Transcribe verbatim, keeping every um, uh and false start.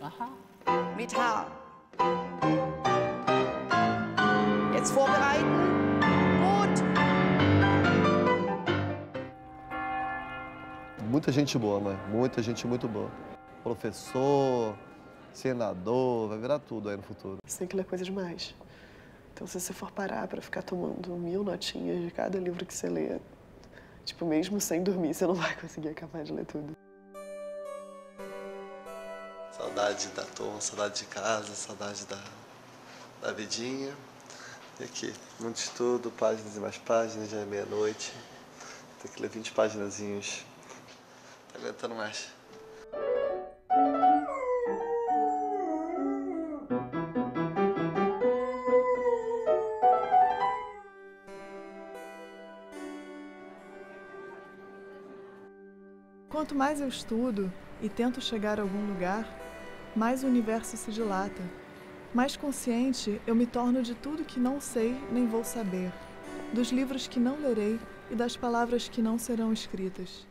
Aha. Metall. Jetzt vorbereiten. Gut. Muita gente boa, mãe. Muita gente muito boa. Professor, senador, vai virar tudo aí no futuro. Isso aquilo é coisa demais. Então, se você for parar para ficar tomando mil notinhas de cada livro que você lê, tipo, mesmo sem dormir, você não vai conseguir acabar de ler tudo. Saudade da torre, saudade de casa, saudade da, da vidinha. E aqui, muito estudo, páginas e mais páginas, já é meia-noite. Tem que ler vinte paginazinhos. Tá aguentando mais. Quanto mais eu estudo e tento chegar a algum lugar, mais o universo se dilata. Mais consciente eu me torno de tudo que não sei nem vou saber, dos livros que não lerei e das palavras que não serão escritas.